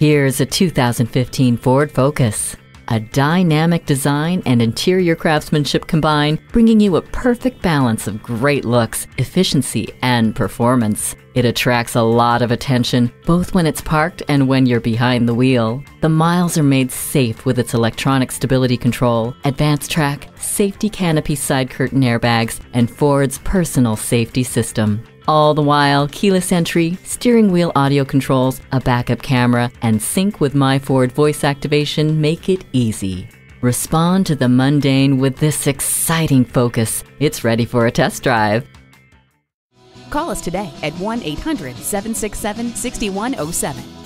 Here's a 2015 Ford Focus. A dynamic design and interior craftsmanship combine, bringing you a perfect balance of great looks, efficiency, and performance. It attracts a lot of attention, both when it's parked and when you're behind the wheel. The miles are made safe with its electronic stability control, advanced track, safety canopy side curtain airbags, and Ford's personal safety system. All the while, keyless entry, steering wheel audio controls, a backup camera, and sync with My Ford voice activation make it easy. Respond to the mundane with this exciting Focus. It's ready for a test drive. Call us today at 1-800-767-6107.